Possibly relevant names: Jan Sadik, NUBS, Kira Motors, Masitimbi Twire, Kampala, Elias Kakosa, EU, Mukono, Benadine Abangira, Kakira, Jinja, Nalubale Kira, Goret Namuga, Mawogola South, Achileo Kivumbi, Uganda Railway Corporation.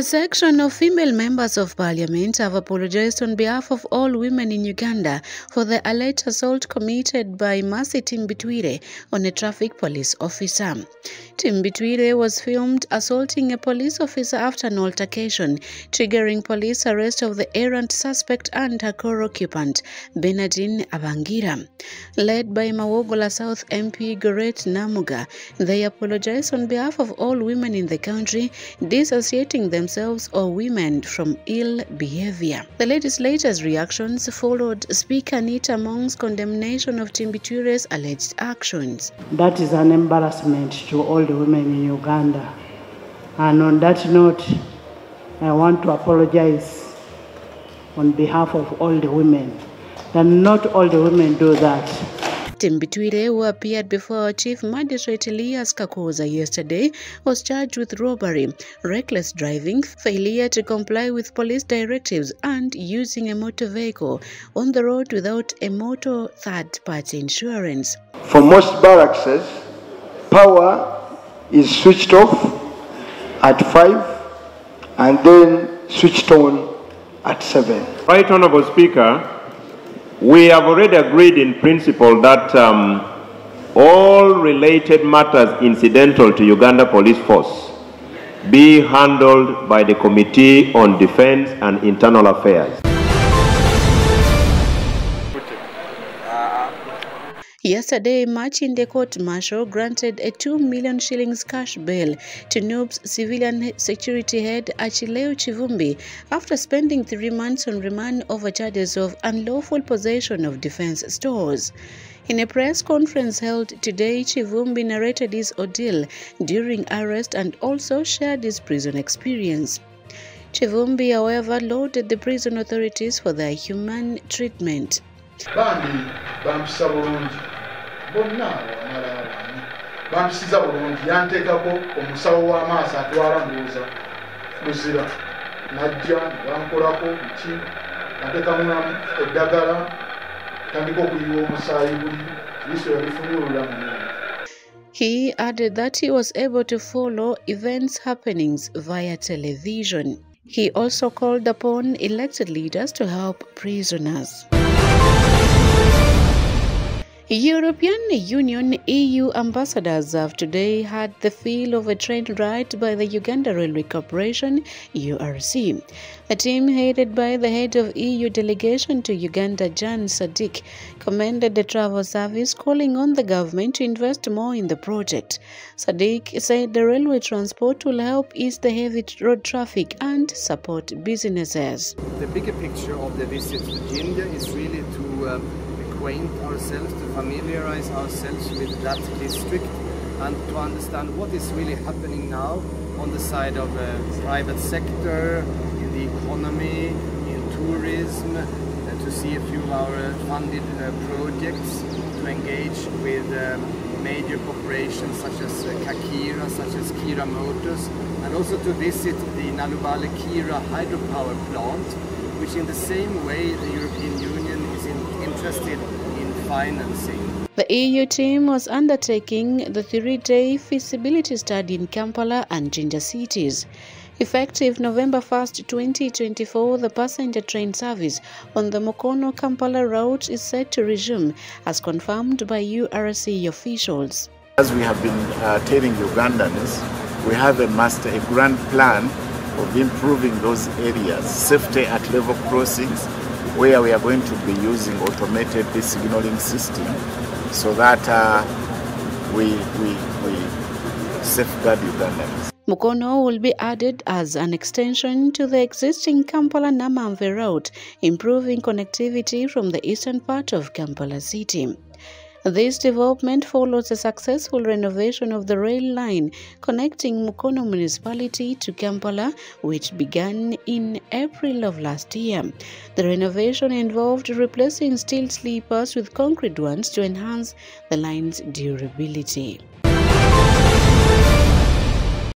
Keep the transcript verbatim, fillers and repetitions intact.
A section of female members of parliament have apologized on behalf of all women in Uganda for the alleged assault committed by Masitimbi Twire on a traffic police officer. Masitimbi Twire was filmed assaulting a police officer after an altercation, triggering police arrest of the errant suspect and her co-occupant, Benadine Abangira. Led by Mawogola South M P Goret Namuga, they apologized on behalf of all women in the country, disassociating them themselves or women from ill behavior. The legislators' reactions followed Speaker Nita Mong's condemnation of Timbi Twire's alleged actions. That is an embarrassment to all the women in Uganda. And on that note, I want to apologize on behalf of all the women. And not all the women do that. Masitimbi Twire, who appeared before Chief Magistrate Elias Kakosa yesterday, was charged with robbery, reckless driving, failure to comply with police directives, and using a motor vehicle on the road without a motor third-party insurance. For most barracks, power is switched off at five and then switched on at seven. Right Honourable Speaker, we have already agreed in principle that um, all related matters incidental to Uganda Police Force be handled by the Committee on Defense and Internal Affairs. Yesterday, marching the court-martial granted a two million shillings cash bail to N U B S civilian security head Achileo Kivumbi after spending three months on remand over charges of unlawful possession of defense stores. In a press conference held today, Kivumbi narrated his ordeal during arrest and also shared his prison experience. Kivumbi, however, lauded the prison authorities for their humane treatment. Bambi bampisa bulungi bonna abamala abami bampisiza bulungi yanteekako omusawo w'amaaso atwala ndowooza muzira najja bankolako ki nateekamunamu eddagala tandika okuyiwa omusaayi buli liiso yabifunuulula munene. He added that he was able to follow events happenings via television. He also called upon elected leaders to help prisoners. European Union E U ambassadors have today had the feel of a train ride by the Uganda Railway Corporation U R C. The team, headed by the head of E U delegation to Uganda, Jan Sadik, commended the travel service, calling on the government to invest more in the project. Sadik said the railway transport will help ease the heavy road traffic and support businesses. The bigger picture of the visit to India is really to um, acquaint ourselves, to familiarize ourselves with that district and to understand what is really happening now on the side of the private sector, in the economy, in tourism, uh, to see a few of our funded uh, projects, to engage with um, major corporations such as uh, Kakira, such as Kira Motors, and also to visit the Nalubale Kira hydropower plant, which in the same way the European Union is interested in financing. The E U team was undertaking the three-day feasibility study in Kampala and Jinja cities. Effective November first, twenty twenty-four, the passenger train service on the Mukono-Kampala route is set to resume, as confirmed by U R C officials. As we have been uh, telling Ugandans, we have a master, a grand plan of improving those areas, safety at level crossings, where we are going to be using automated signaling system so that uh, we, we, we safeguard Ugandans. Mukono will be added as an extension to the existing Kampala-Namamve route, improving connectivity from the eastern part of Kampala city. This development follows a successful renovation of the rail line connecting Mukono municipality to Kampala, which began in April of last year. The renovation involved replacing steel sleepers with concrete ones to enhance the line's durability.